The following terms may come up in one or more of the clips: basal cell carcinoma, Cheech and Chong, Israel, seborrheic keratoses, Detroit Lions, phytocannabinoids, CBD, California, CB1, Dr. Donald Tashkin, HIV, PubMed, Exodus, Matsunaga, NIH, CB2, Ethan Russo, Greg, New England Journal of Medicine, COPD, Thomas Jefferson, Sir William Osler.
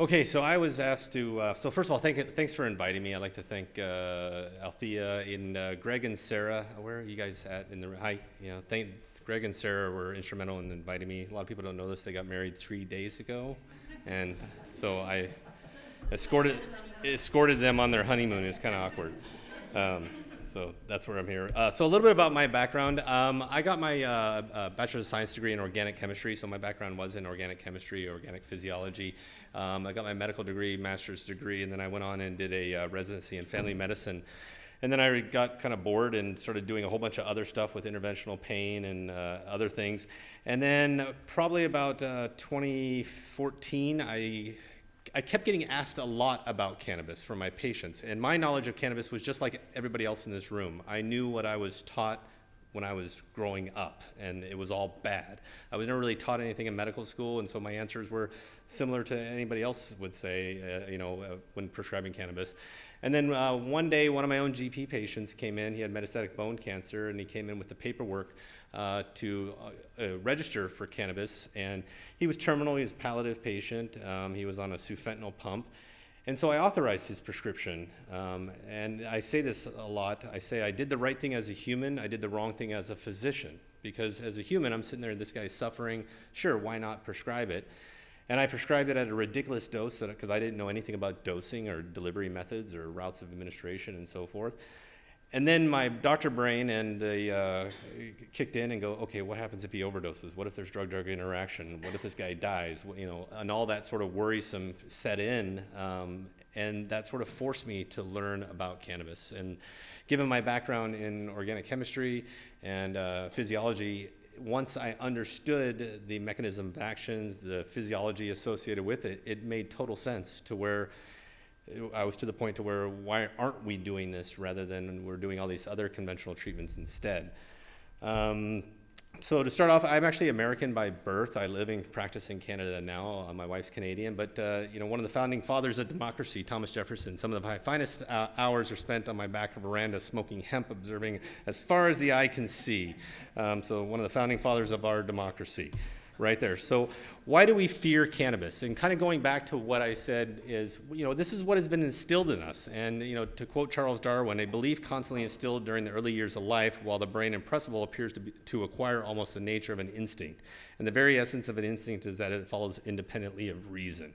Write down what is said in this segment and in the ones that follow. Okay, so I was asked to, so first of all, thanks for inviting me. I'd like to thank Althea and Greg and Sarah. Where are you guys at? In the, hi, yeah, Greg and Sarah were instrumental in inviting me. A lot of people don't know this. They got married 3 days ago. And so I escorted them on their honeymoon. It was kind of awkward. So that's where I'm here. So a little bit about my background. I got my Bachelor of Science degree in organic chemistry. So my background was in organic chemistry, organic physiology. I got my medical degree, master's degree, and then I went on and did a residency in family medicine. And then I got kind of bored and started doing a whole bunch of other stuff with interventional pain and other things. And then probably about 2014, I kept getting asked a lot about cannabis from my patients, and my knowledge of cannabis was just like everybody else in this room. I knew what I was taught when I was growing up, and it was all bad. I was never really taught anything in medical school, and so my answers were similar to anybody else would say, when prescribing cannabis. And then one day, one of my own GP patients came in. He had metastatic bone cancer, and he came in with the paperwork to register for cannabis. And he was terminal. He was a palliative patient. He was on a sufentanil pump. And so I authorized his prescription, and I say this a lot. I say I did the right thing as a human, I did the wrong thing as a physician, because as a human I'm sitting there and this guy's suffering, sure, why not prescribe it? And I prescribed it at a ridiculous dose because I didn't know anything about dosing or delivery methods or routes of administration and so forth. And then my doctor brain and they kicked in and go, okay, what happens if he overdoses? What if there's drug-drug interaction? What if this guy dies? And all that sort of worrisome set in, and that sort of forced me to learn about cannabis. And given my background in organic chemistry and physiology, once I understood the mechanism of actions, the physiology associated with it, it made total sense to where I was to the point to where why aren't we doing this rather than we're doing all these other conventional treatments instead. So to start off, I'm actually American by birth. I live and practice in Canada now. My wife's Canadian, but one of the founding fathers of democracy, Thomas Jefferson, some of my finest hours are spent on my back veranda smoking hemp, observing as far as the eye can see. So one of the founding fathers of our democracy. Right there. So why do we fear cannabis? And kind of going back to what I said is, this is what has been instilled in us. And, to quote Charles Darwin, a belief constantly instilled during the early years of life, while the brain impressible appears to acquire almost the nature of an instinct. And the very essence of an instinct is that it follows independently of reason.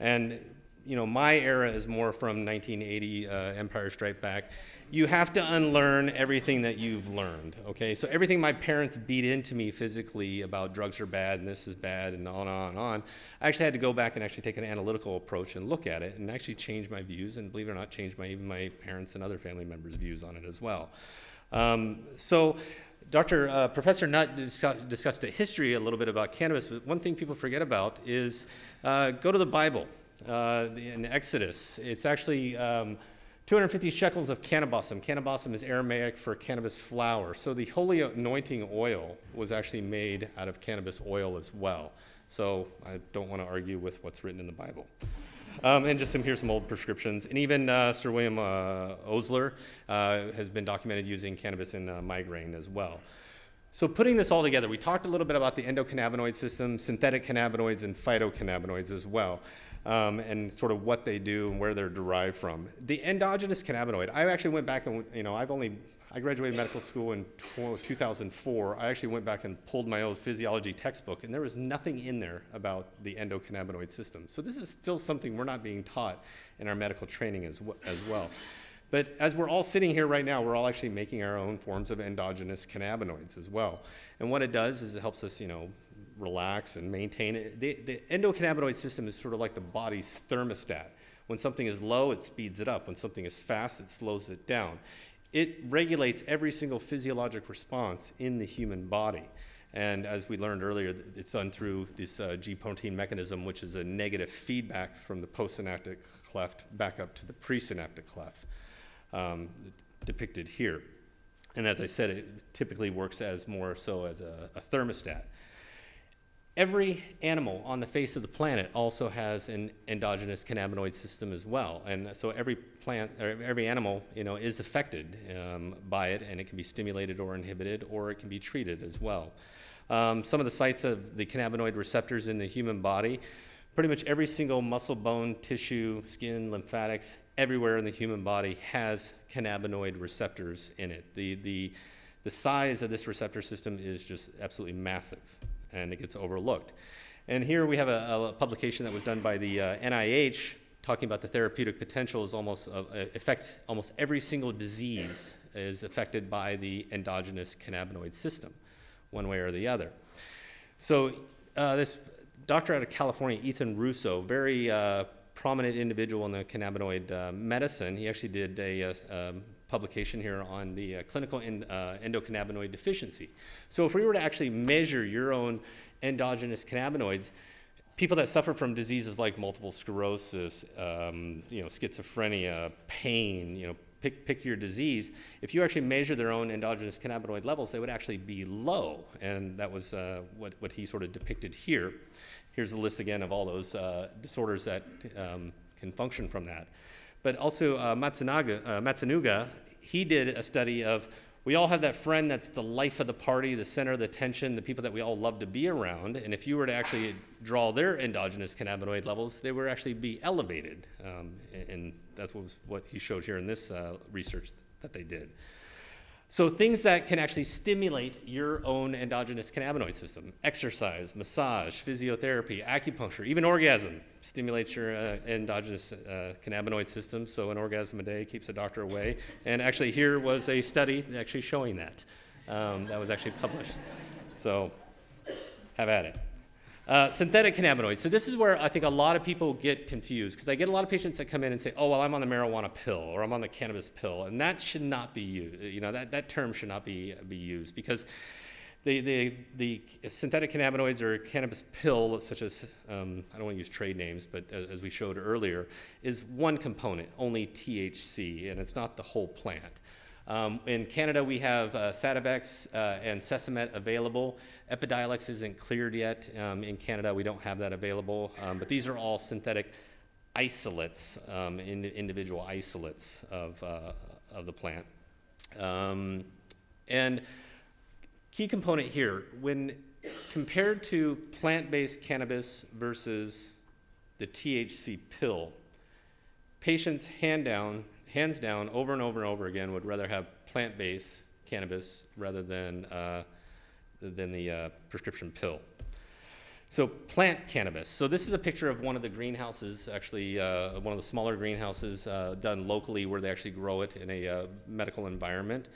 And, my era is more from 1980, Empire Strikes Back. You have to unlearn everything that you've learned, okay? So everything my parents beat into me physically about drugs are bad and this is bad and on and on and on, I actually had to go back and actually take an analytical approach and look at it and actually change my views, and believe it or not, change even my parents' and other family members' views on it as well. So Professor Nutt discussed the history a little bit about cannabis, but one thing people forget about is go to the Bible. In Exodus, it's actually 250 shekels of cannabossum. Cannabossum is Aramaic for cannabis flower. So the holy anointing oil was actually made out of cannabis oil as well. So I don't want to argue with what's written in the Bible. And just here's some old prescriptions. And even Sir William Osler has been documented using cannabis in migraine as well. So putting this all together, we talked a little bit about the endocannabinoid system, synthetic cannabinoids, and phytocannabinoids as well, and sort of what they do and where they're derived from. The endogenous cannabinoid, I actually went back and, I graduated medical school in 2004. I actually went back and pulled my old physiology textbook, and there was nothing in there about the endocannabinoid system. So this is still something we're not being taught in our medical training as well. But as we're all sitting here right now, we're all actually making our own forms of endogenous cannabinoids as well. And what it does is it helps us, relax and maintain it. The endocannabinoid system is sort of like the body's thermostat. When something is low, it speeds it up. When something is fast, it slows it down. It regulates every single physiologic response in the human body. And as we learned earlier, it's done through this G-protein mechanism, which is a negative feedback from the postsynaptic cleft back up to the presynaptic cleft. Depicted here. And as I said, it typically works as more so as a thermostat. Every animal on the face of the planet also has an endogenous cannabinoid system as well. And so every plant, or every animal, is affected by it, and it can be stimulated or inhibited, or it can be treated as well. Some of the sites of the cannabinoid receptors in the human body pretty much every single muscle, bone, tissue, skin, lymphatics, everywhere in the human body has cannabinoid receptors in it. The size of this receptor system is just absolutely massive, and it gets overlooked. And here we have a publication that was done by the NIH talking about the therapeutic potentials almost of affects almost every single disease is affected by the endogenous cannabinoid system, one way or the other. So this doctor out of California, Ethan Russo, very prominent individual in the cannabinoid medicine, he actually did a publication here on the clinical endocannabinoid deficiency. So if we were to actually measure your own endogenous cannabinoids, people that suffer from diseases like multiple sclerosis, you know, schizophrenia, pain, you know, pick your disease, if you actually measure their own endogenous cannabinoid levels, they would actually be low. And that was what he sort of depicted here. Here's a list again of all those disorders that can function from that. But also Matsunaga, he did a study of, we all have that friend that's the life of the party, the center of the attention, the people that we all love to be around. And if you were to actually draw their endogenous cannabinoid levels, they would actually be elevated. And that's what he showed here in this research that they did. So things that can actually stimulate your own endogenous cannabinoid system: exercise, massage, physiotherapy, acupuncture, even orgasm stimulates your endogenous cannabinoid system. So an orgasm a day keeps a doctor away. And actually here was a study actually showing that. That was actually published. So have at it. Synthetic cannabinoids. So this is where I think a lot of people get confused, because I get a lot of patients that come in and say, oh, well, I'm on the marijuana pill, or I'm on the cannabis pill, and that should not be used. You know, that term should not be used, because the synthetic cannabinoids or cannabis pill, such as, I don't want to use trade names, but as we showed earlier, is one component, only THC, and it's not the whole plant. In Canada, we have Sativex and Sesamet available. Epidiolex isn't cleared yet. In Canada, we don't have that available. But these are all synthetic isolates, individual isolates of the plant. And key component here, when compared to plant-based cannabis versus the THC pill, patients hands down, over and over and over again, would rather have plant-based cannabis rather than the prescription pill. So plant cannabis. So this is a picture of one of the greenhouses, actually one of the smaller greenhouses done locally, where they actually grow it in a medical environment.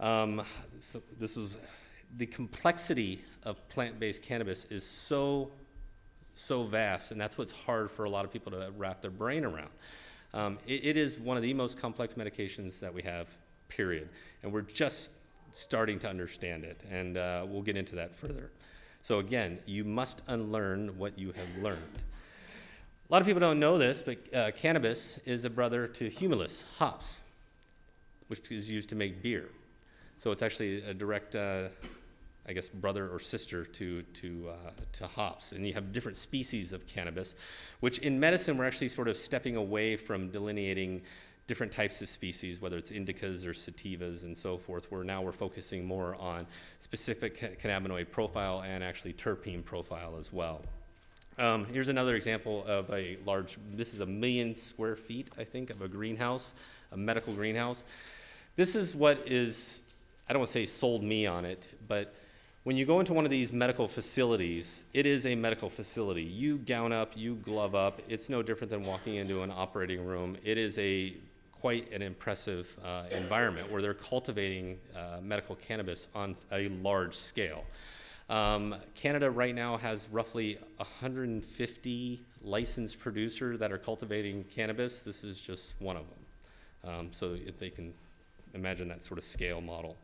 So this is the complexity of plant-based cannabis is so vast, and that's what's hard for a lot of people to wrap their brain around. It is one of the most complex medications that we have, period. And we're just starting to understand it, and we'll get into that further. So again, you must unlearn what you have learned. A lot of people don't know this, but cannabis is a brother to humulus, hops, which is used to make beer. So it's actually a direct, I guess, brother or sister to hops. And you have different species of cannabis, which in medicine, we're actually sort of stepping away from delineating different types of species, whether it's indicas or sativas and so forth, where now we're focusing more on specific cannabinoid profile and actually terpene profile as well. Here's another example of a large, this is 1 million square feet, I think, of a greenhouse, a medical greenhouse. This is what is, I don't want to say sold me on it, but when you go into one of these medical facilities, it is a medical facility. You gown up, you glove up. It's no different than walking into an operating room. It is quite an impressive environment where they're cultivating medical cannabis on a large scale. Canada right now has roughly 150 licensed producers that are cultivating cannabis. This is just one of them. So if they can imagine that sort of scale model.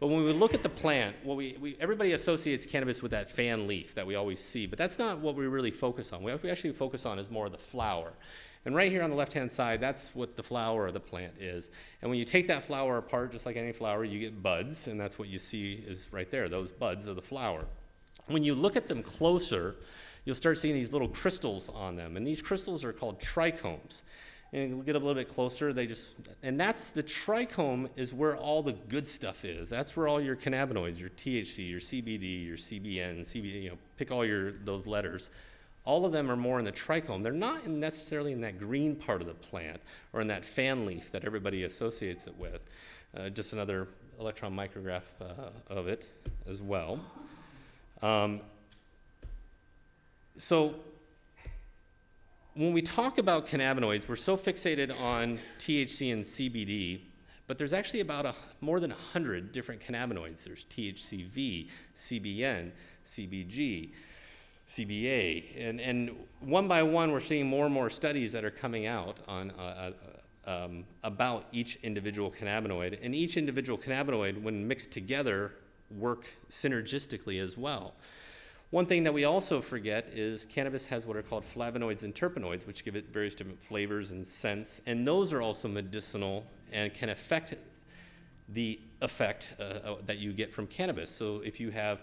But when we look at the plant, what everybody associates cannabis with that fan leaf that we always see, but that's not what we really focus on. What we actually focus on is more of the flower. And right here on the left-hand side, that's what the flower of the plant is. And when you take that flower apart, just like any flower, you get buds, and that's what you see is right there, those buds of the flower. When you look at them closer, you'll start seeing these little crystals on them, and these crystals are called trichomes. And we'll get a little bit closer, and that's the trichome is where all the good stuff is. That's where all your cannabinoids, your THC, your CBD, your CBN, CBD, you know, pick all those letters. all of them are more in the trichome. They're not necessarily in that green part of the plant or in that fan leaf that everybody associates it with. Just another electron micrograph of it as well. So when we talk about cannabinoids, we're so fixated on THC and CBD, but there's actually about more than 100 different cannabinoids. There's THCV, CBN, CBG, CBA, and one by one, we're seeing more and more studies that are coming out on about each individual cannabinoid, and each individual cannabinoid, when mixed together, work synergistically as well. One thing that we also forget is cannabis has what are called flavonoids and terpenoids, which give it various different flavors and scents, and those are also medicinal and can affect the effect that you get from cannabis. So if you have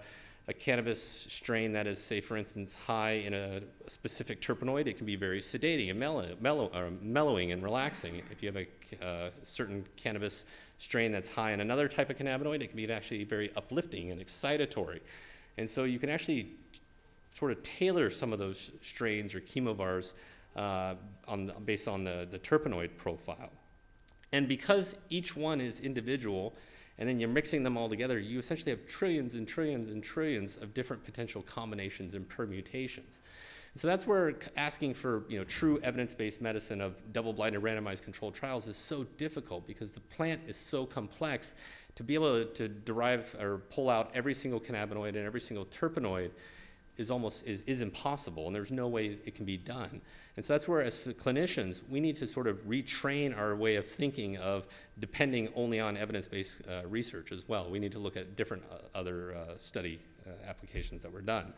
a cannabis strain that is, say, for instance, high in a specific terpenoid, it can be very sedating and mellowing and relaxing. If you have a certain cannabis strain that's high in another type of cannabinoid, it can be actually very uplifting and excitatory. And so you can actually sort of tailor some of those strains or chemovars based on the terpenoid profile. And because each one is individual, and then you're mixing them all together, you essentially have trillions and trillions and trillions of different potential combinations and permutations. And so that's where asking for, you know, true evidence-based medicine of double-blinded randomized controlled trials is so difficult, because the plant is so complex. To be able to derive or pull out every single cannabinoid and every single terpenoid is impossible, and there's no way it can be done. And so that's where, as clinicians, we need to sort of retrain our way of thinking of depending only on evidence-based research as well. We need to look at different other study applications that were done.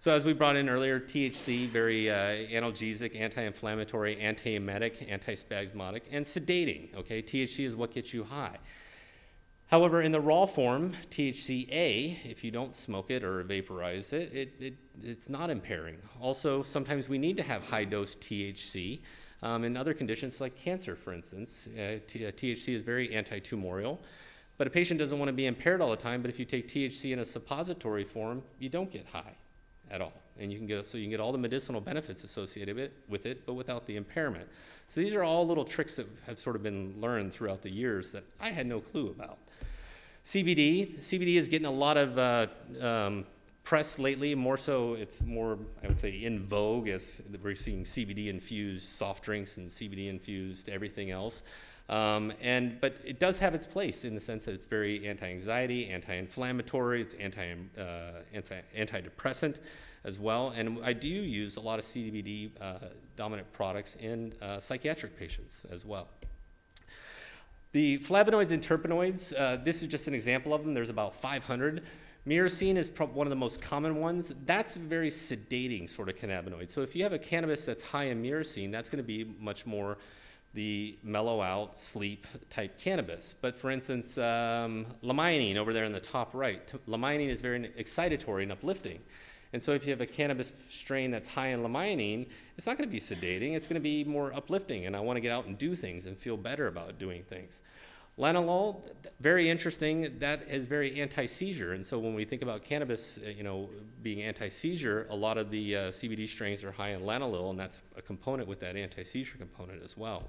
So as we brought in earlier, THC, very analgesic, anti-inflammatory, anti-emetic, anti-spasmodic, and sedating, okay? THC is what gets you high. However, in the raw form, THCA, if you don't smoke it or vaporize it, it's not impairing. Also, sometimes we need to have high-dose THC in other conditions like cancer, for instance. THC is very anti-tumoral, but a patient doesn't want to be impaired all the time, but if you take THC in a suppository form, you don't get high at all. And you can get, so you can get all the medicinal benefits associated with it, but without the impairment. So these are all little tricks that have sort of been learned throughout the years that I had no clue about. CBD is getting a lot of press lately. More so, it's more, I would say, in vogue, as we're seeing CBD-infused soft drinks and CBD-infused everything else. But it does have its place in the sense that it's very anti-anxiety, anti-inflammatory, it's antidepressant as well. And I do use a lot of CBD-dominant products in psychiatric patients as well. The flavonoids and terpenoids, this is just an example of them. There's about 500. Myrcene is one of the most common ones. That's a very sedating sort of cannabinoid. So if you have a cannabis that's high in myrcene, that's going to be much more the mellow out, sleep type cannabis. But for instance, limonene over there in the top right, limonene is very excitatory and uplifting. And so if you have a cannabis strain that's high in limonene, it's not going to be sedating. It's going to be more uplifting, and I want to get out and do things and feel better about doing things. Lanolol, very interesting. That is very anti-seizure. And so when we think about cannabis, you know, being anti-seizure, a lot of the CBD strains are high in lanolol, and that's a component with that anti-seizure component as well.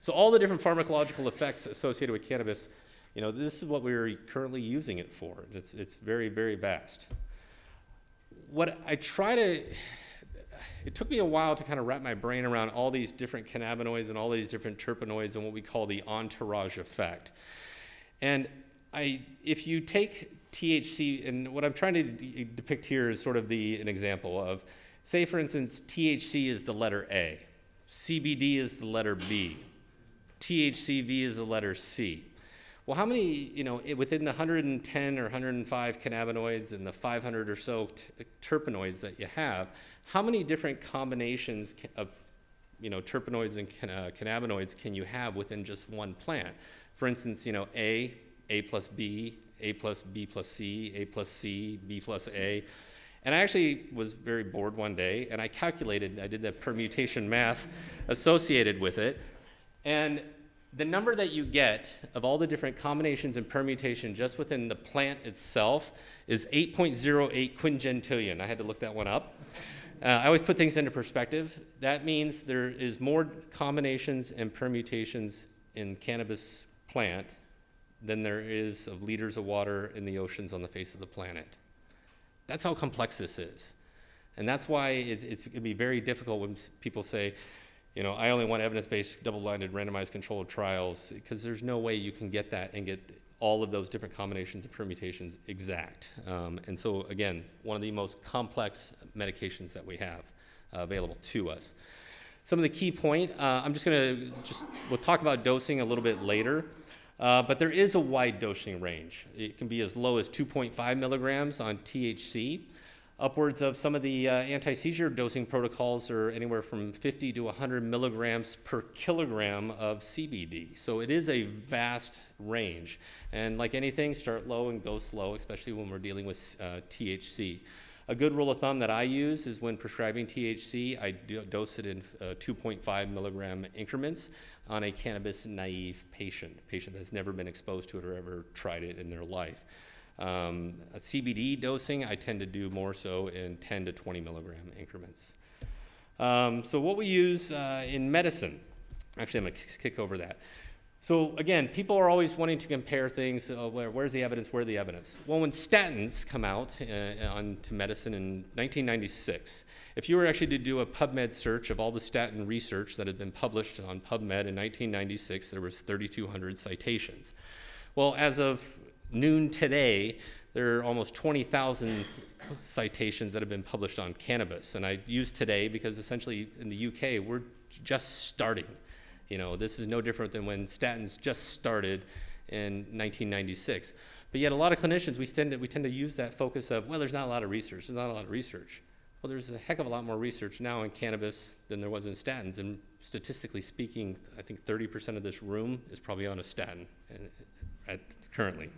So all the different pharmacological effects associated with cannabis, you know, this is what we're currently using it for. It's very, very vast. What I try to, it took me a while to kind of wrap my brain around all these different cannabinoids and all these different terpenoids and what we call the entourage effect. And if you take THC, and what I'm trying to depict here is sort of an example of, say for instance, THC is the letter A, CBD is the letter B, THCV is the letter C. Well, how many, you know, within the 110 or 105 cannabinoids and the 500 or so terpenoids that you have, how many different combinations of, you know, terpenoids and cannabinoids can you have within just one plant? For instance, you know, A plus B, A plus C, A plus C, B plus A. And I actually was very bored one day, and I calculated, I did that permutation math associated with it, and the number that you get of all the different combinations and permutation just within the plant itself is 8.08 quingentillion. I had to look that one up. I always put things into perspective. That means there is more combinations and permutations in cannabis plant than there is of liters of water in the oceans on the face of the planet. That's how complex this is. And that's why it's gonna be very difficult when people say, you know, I only want evidence-based, double-blinded, randomized controlled trials, because there's no way you can get that and get all of those different combinations and permutations exact. And so again, one of the most complex medications that we have available to us. Some of the key point, I'm just gonna, we'll talk about dosing a little bit later, but there is a wide dosing range. It can be as low as 2.5 milligrams on THC. Upwards of some of the anti-seizure dosing protocols are anywhere from 50 to 100 milligrams per kilogram of CBD. So it is a vast range. And like anything, start low and go slow, especially when we're dealing with THC. A good rule of thumb that I use is when prescribing THC, I dose it in 2.5 milligram increments on a cannabis-naive patient, a patient that's never been exposed to it or ever tried it in their life. A CBD dosing, I tend to do more so in 10 to 20 milligram increments. So what we use in medicine, actually I'm gonna kick over that. So again, people are always wanting to compare things, where's the evidence, where's the evidence? Well, when statins come out onto medicine in 1996, if you were actually to do a PubMed search of all the statin research that had been published on PubMed in 1996, there was 3,200 citations. Well, as of noon today, there are almost 20,000 citations that have been published on cannabis. And I use today because essentially in the UK, we're just starting. You know, this is no different than when statins just started in 1996. But yet a lot of clinicians, we tend to use that focus of, well, there's not a lot of research, there's not a lot of research. Well, there's a heck of a lot more research now in cannabis than there was in statins. And statistically speaking, I think 30% of this room is probably on a statin currently.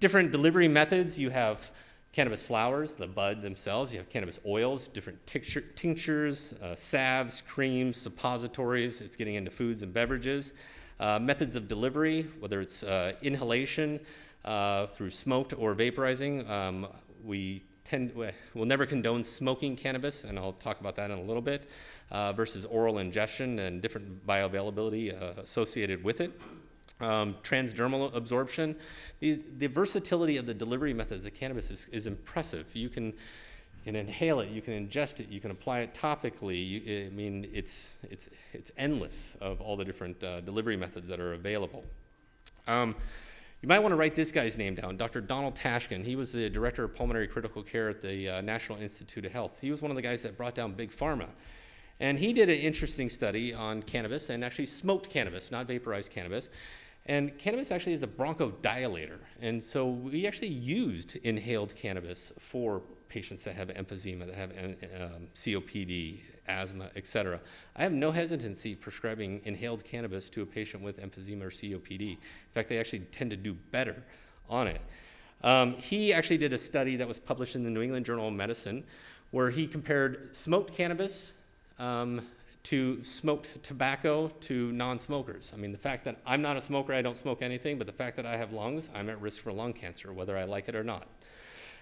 Different delivery methods. You have cannabis flowers, the bud themselves. You have cannabis oils, different tinctures, salves, creams, suppositories. It's getting into foods and beverages. Methods of delivery, whether it's inhalation through smoked or vaporizing. We'll never condone smoking cannabis, and I'll talk about that in a little bit, versus oral ingestion and different bioavailability associated with it. Transdermal absorption. The versatility of the delivery methods of cannabis is impressive. You can inhale it, you can ingest it, you can apply it topically. I mean, it's endless of all the different delivery methods that are available. You might want to write this guy's name down, Dr. Donald Tashkin. He was the director of pulmonary critical care at the National Institute of Health. He was one of the guys that brought down Big Pharma. And he did an interesting study on cannabis and actually smoked cannabis, not vaporized cannabis. And cannabis actually is a bronchodilator. And so we actually used inhaled cannabis for patients that have emphysema, that have COPD, asthma, et cetera. I have no hesitancy prescribing inhaled cannabis to a patient with emphysema or COPD. In fact, they actually tend to do better on it. He actually did a study that was published in the New England Journal of Medicine where he compared smoked cannabis to smoked tobacco to non-smokers. I mean, the fact that I'm not a smoker, I don't smoke anything, but the fact that I have lungs, I'm at risk for lung cancer, whether I like it or not.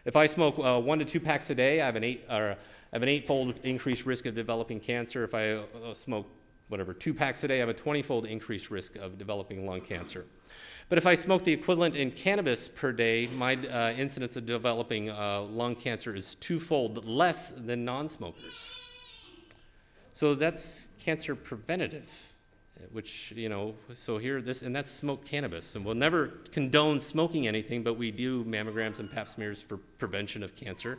If I smoke 1 to 2 packs a day, I have an 8-fold increased risk of developing cancer. If I smoke whatever 2 packs a day, I have a 20-fold increased risk of developing lung cancer. But if I smoke the equivalent in cannabis per day, my incidence of developing lung cancer is 2-fold less than non-smokers. So that's cancer preventative, which, you know, so here this, and that's smoked cannabis. And we'll never condone smoking anything, but we do mammograms and pap smears for prevention of cancer.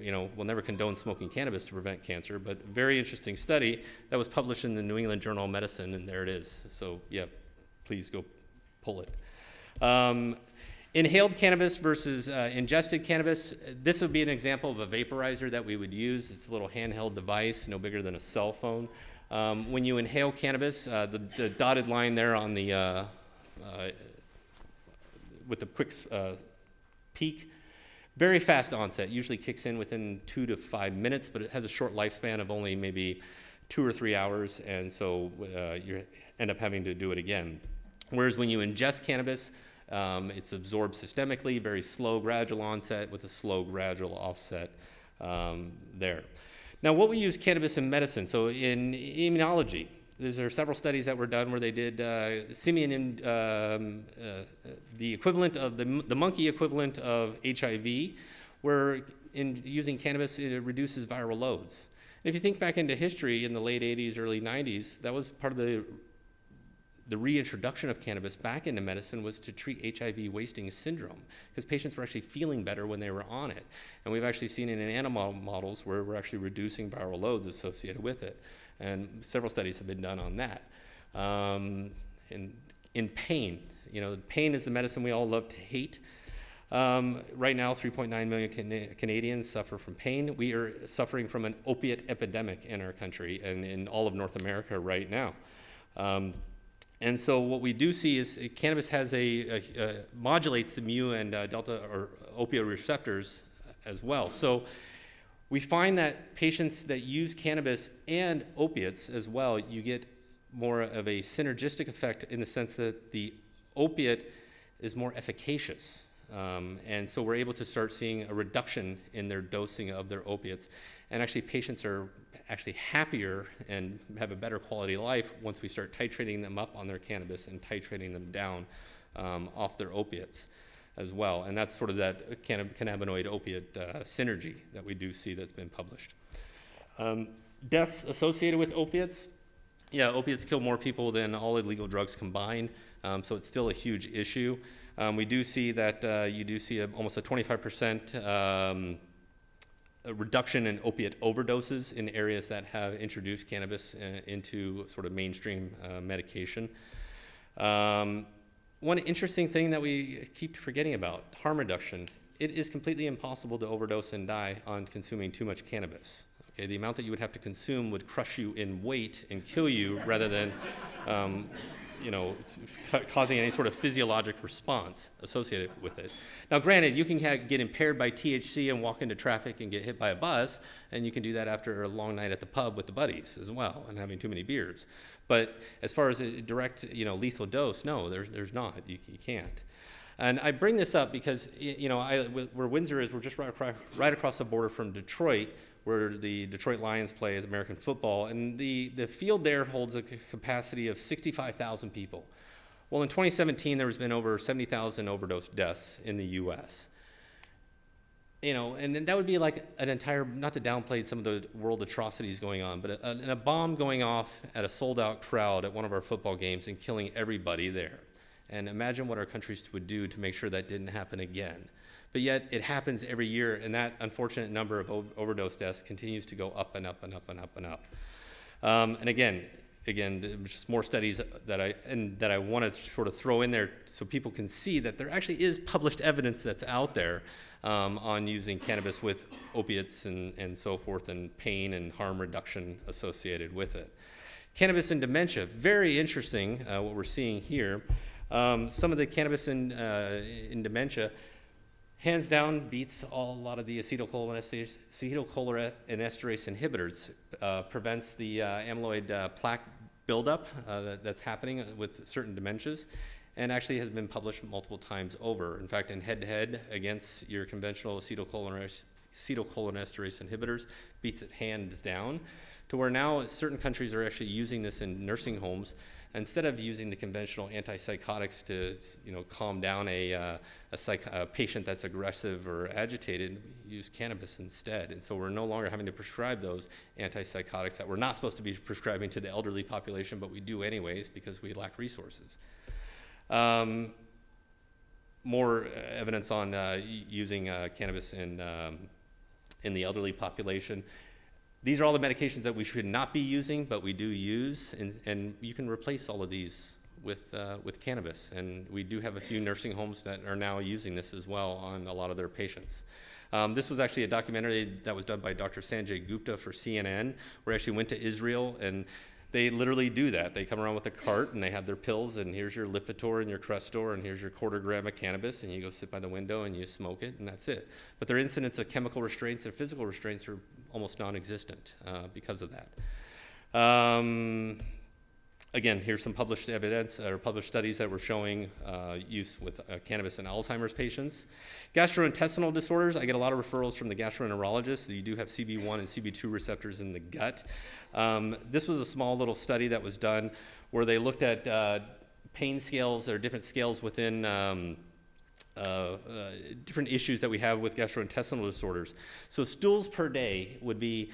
You know, we'll never condone smoking cannabis to prevent cancer, but very interesting study that was published in the New England Journal of Medicine, and there it is. So yeah, please go pull it. Inhaled cannabis versus ingested cannabis. This would be an example of a vaporizer that we would use. It's a little handheld device, no bigger than a cell phone. When you inhale cannabis, the dotted line there on the, with the quick peak, very fast onset, usually kicks in within 2 to 5 minutes, but it has a short lifespan of only maybe 2 or 3 hours, and so you end up having to do it again. Whereas when you ingest cannabis, It's absorbed systemically, very slow gradual onset with a slow gradual offset there. Now, what we use cannabis in medicine, so in immunology, there are several studies that were done where they did simian, the equivalent of the monkey equivalent of HIV, where in using cannabis, it reduces viral loads. And if you think back into history in the late 80s, early 90s, that was part of the reintroduction of cannabis back into medicine was to treat HIV wasting syndrome, because patients were actually feeling better when they were on it. And we've actually seen it in animal models where we're actually reducing viral loads associated with it. And several studies have been done on that. In pain, you know, pain is the medicine we all love to hate. Right now, 3.9 million Canadians suffer from pain. We are suffering from an opiate epidemic in our country and in all of North America right now. And so what we do see is cannabis has a modulates the mu and delta or opioid receptors as well. So we find that patients that use cannabis and opiates as well, you get more of a synergistic effect in the sense that the opiate is more efficacious. And so we're able to start seeing a reduction in their dosing of their opiates. And actually patients are actually happier and have a better quality of life once we start titrating them up on their cannabis and titrating them down off their opiates as well. And that's sort of that cannabinoid opiate synergy that we do see that's been published. Deaths associated with opiates. Yeah, opiates kill more people than all illegal drugs combined. So it's still a huge issue. We do see that you do see almost a 25% reduction in opiate overdoses in areas that have introduced cannabis into sort of mainstream medication. One interesting thing that we keep forgetting about, harm reduction. It is completely impossible to overdose and die on consuming too much cannabis. Okay, the amount that you would have to consume would crush you in weight and kill you rather than you know, causing any sort of physiologic response associated with it. Now, granted, you can get impaired by THC and walk into traffic and get hit by a bus, and you can do that after a long night at the pub with the buddies as well and having too many beers. But as far as a direct, you know, lethal dose, no, there's not. You can't. And I bring this up because, you know, where Windsor is, we're just right across the border from Detroit, where the Detroit Lions play American football, and the field there holds a capacity of 65,000 people. Well, in 2017, there has been over 70,000 overdose deaths in the U.S. You know, and that would be like an entire, not to downplay some of the world atrocities going on, but a bomb going off at a sold-out crowd at one of our football games and killing everybody there. And imagine what our countries would do to make sure that didn't happen again. But yet it happens every year, and that unfortunate number of overdose deaths continues to go up and up and up and up and up. And again, just more studies that I want to sort of throw in there so people can see that there actually is published evidence that's out there on using cannabis with opiates and so forth, and pain and harm reduction associated with it. Cannabis and dementia, very interesting what we're seeing here. Some of the cannabis in dementia, hands down, beats a lot of the acetylcholinesterase inhibitors, prevents the amyloid plaque buildup that's happening with certain dementias, and actually has been published multiple times over. In fact, in head-to-head against your conventional acetylcholinesterase inhibitors, beats it hands down, to where now certain countries are actually using this in nursing homes instead of using the conventional antipsychotics to, you know, calm down a patient that's aggressive or agitated. Use cannabis instead. And so we're no longer having to prescribe those antipsychotics that we're not supposed to be prescribing to the elderly population, but we do anyways because we lack resources. More evidence on using cannabis in the elderly population. These are all the medications that we should not be using, but we do use, and you can replace all of these with cannabis. And we do have a few nursing homes that are now using this as well on a lot of their patients. This was actually a documentary that was done by Dr. Sanjay Gupta for CNN, where I actually went to Israel, and they literally do that. They come around with a cart, and they have their pills, and here's your Lipitor and your Crestor, and here's your 1/4 gram of cannabis, and you go sit by the window and you smoke it, and that's it. But their incidence of chemical restraints and physical restraints are almost non-existent because of that. Again, here's some published evidence or published studies that were showing use with cannabis in Alzheimer's patients. Gastrointestinal disorders, I get a lot of referrals from the gastroenterologists that you do have CB1 and CB2 receptors in the gut. This was a small little study that was done where they looked at pain scales or different scales within different issues that we have with gastrointestinal disorders. So stools per day would be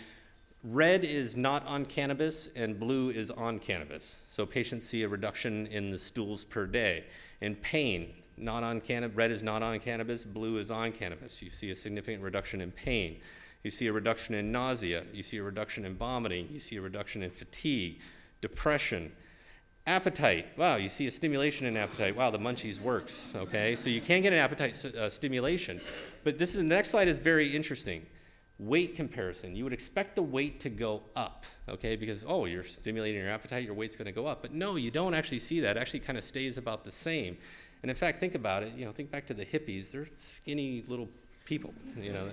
red is not on cannabis and blue is on cannabis. So patients see a reduction in the stools per day. And pain, not on cannabis, red is not on cannabis, blue is on cannabis. You see a significant reduction in pain. You see a reduction in nausea. You see a reduction in vomiting. You see a reduction in fatigue, depression, appetite. Wow, you see a stimulation in appetite. Wow, the munchies works, okay? So you can get an appetite stimulation. But this is, the next slide is very interesting. Weight comparison. You would expect the weight to go up, okay, because, oh, you're stimulating your appetite, your weight's going to go up. But no, you don't actually see that. It actually kind of stays about the same. And in fact, think about it. You know, think back to the hippies. They're skinny little people, you know,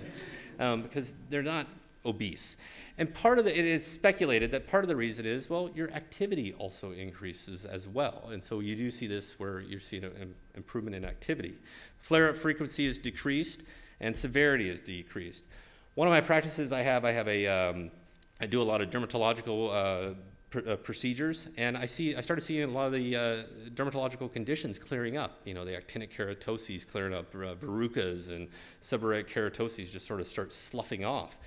because they're not obese. And part of the, it is speculated that part of the reason is, well, your activity also increases as well. And so you do see this where you're seeing an improvement in activity. Flare-up frequency is decreased and severity is decreased. One of my practices I do a lot of dermatological procedures, and I started seeing a lot of the dermatological conditions clearing up. You know, the actinic keratoses clearing up, verrucas and seborrheic keratoses just sort of start sloughing off.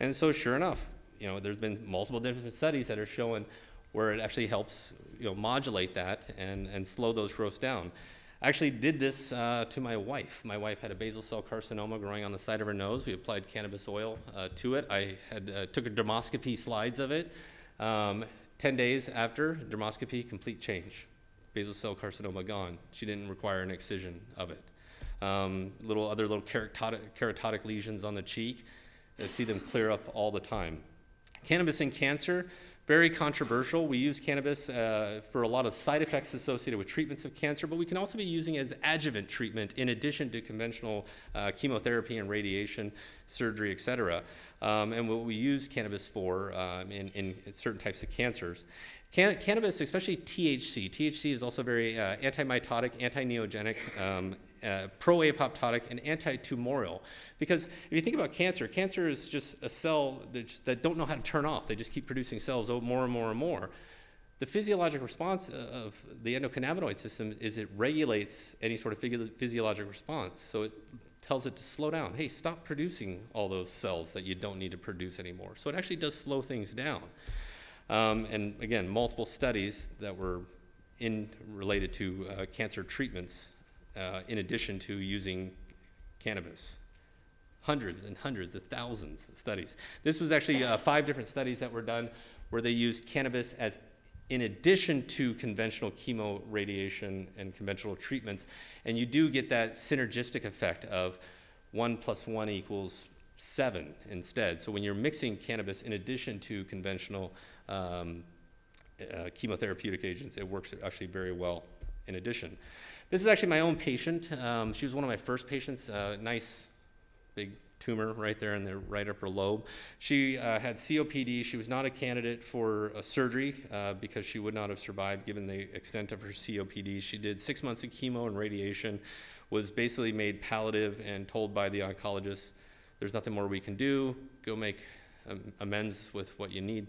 And so sure enough, you know, there's been multiple different studies that are showing where it actually helps, you know, modulate that and slow those growths down. I actually did this to my wife. My wife had a basal cell carcinoma growing on the side of her nose. We applied cannabis oil to it. I had took a dermoscopy slides of it. 10 days after dermoscopy, complete change. Basal cell carcinoma gone. She didn't require an excision of it. Other little keratotic lesions on the cheek. I see them clear up all the time. Cannabis and cancer. Very controversial. We use cannabis for a lot of side effects associated with treatments of cancer, but we can also be using it as adjuvant treatment in addition to conventional chemotherapy and radiation, surgery, et cetera. And what we use cannabis for in certain types of cancers. Cannabis, especially THC. THC is also very anti-mitotic, anti-neogenic, pro-apoptotic, and anti-tumoral. Because if you think about cancer, cancer is just a cell that don't know how to turn off. They just keep producing cells more and more and more. The physiologic response of the endocannabinoid system is it regulates any sort of physiologic response. So it tells it to slow down. Hey, stop producing all those cells that you don't need to produce anymore. So it actually does slow things down. And again, multiple studies that were related to cancer treatments in addition to using cannabis. Hundreds and hundreds of thousands of studies. This was actually 5 different studies that were done where they used cannabis as in addition to conventional chemo, radiation, and conventional treatments. And you do get that synergistic effect of 1 + 1 = 7 instead. So when you're mixing cannabis in addition to conventional chemotherapeutic agents, it works actually very well in addition. This is actually my own patient. She was one of my first patients, nice big tumor right there in the right upper lobe. She had COPD. She was not a candidate for a surgery because she would not have survived given the extent of her COPD. She did 6 months of chemo and radiation, was basically made palliative and told by the oncologist, there's nothing more we can do. Go make amends with what you need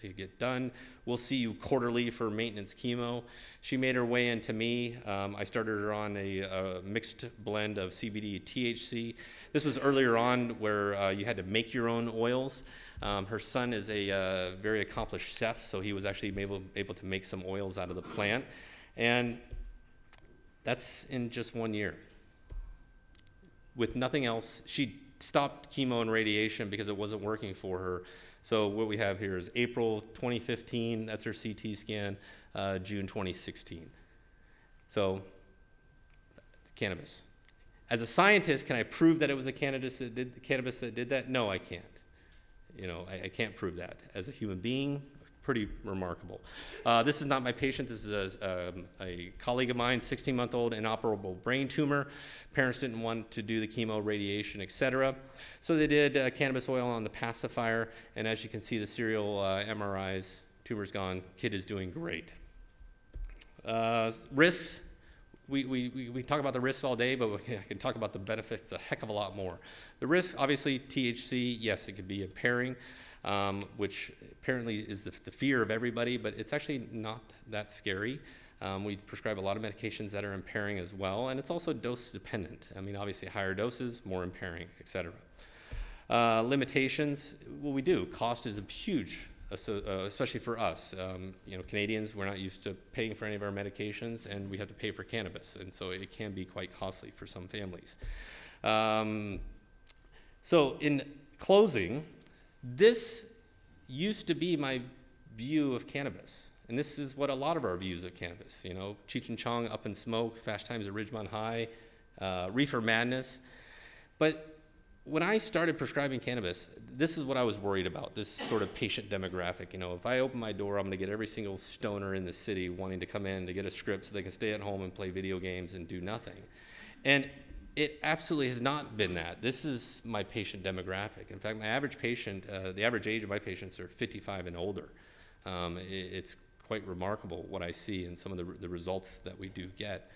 to get done. We'll see you quarterly for maintenance chemo. She made her way into me. I started her on a mixed blend of CBD THC. This was earlier on where you had to make your own oils. Her son is a very accomplished chef, so he was actually able to make some oils out of the plant. And that's in just 1 year. With nothing else, she stopped chemo and radiation because it wasn't working for her. So what we have here is April 2015, that's her CT scan, June 2016. So cannabis. As a scientist, can I prove that it was the cannabis that did that? No, I can't. You know, I can't prove that. As a human being, pretty remarkable. This is not my patient. This is a colleague of mine, 16-month-old, inoperable brain tumor. Parents didn't want to do the chemo, radiation, et cetera. So they did cannabis oil on the pacifier. And as you can see, the serial MRIs, tumor's gone, kid is doing great. Risks, we talk about the risks all day, but I can talk about the benefits a heck of a lot more. The risks, obviously, THC, yes, it could be impairing, which apparently is the fear of everybody, but it's actually not that scary. We prescribe a lot of medications that are impairing as well, and it's also dose dependent. I mean, obviously, higher doses, more impairing, et cetera. Limitations, well, we do. Cost is a huge, especially for us. You know, Canadians, we're not used to paying for any of our medications, and we have to pay for cannabis, and so it can be quite costly for some families. So in closing, this used to be my view of cannabis. And this is what a lot of our views of cannabis, you know, Cheech and Chong, Up in Smoke, Fast Times at Ridgemont High, Reefer Madness. But when I started prescribing cannabis, this is what I was worried about, this sort of patient demographic. You know, if I open my door, I'm going to get every single stoner in the city wanting to come in to get a script so they can stay at home and play video games and do nothing. And it absolutely has not been that. This is my patient demographic. In fact, my average patient, the average age of my patients are 55 and older. It's quite remarkable what I see and some of the results that we do get.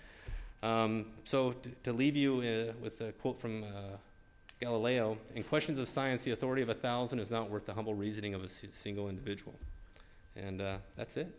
So to leave you with a quote from Galileo, in questions of science, the authority of 1,000 is not worth the humble reasoning of a single individual. And that's it.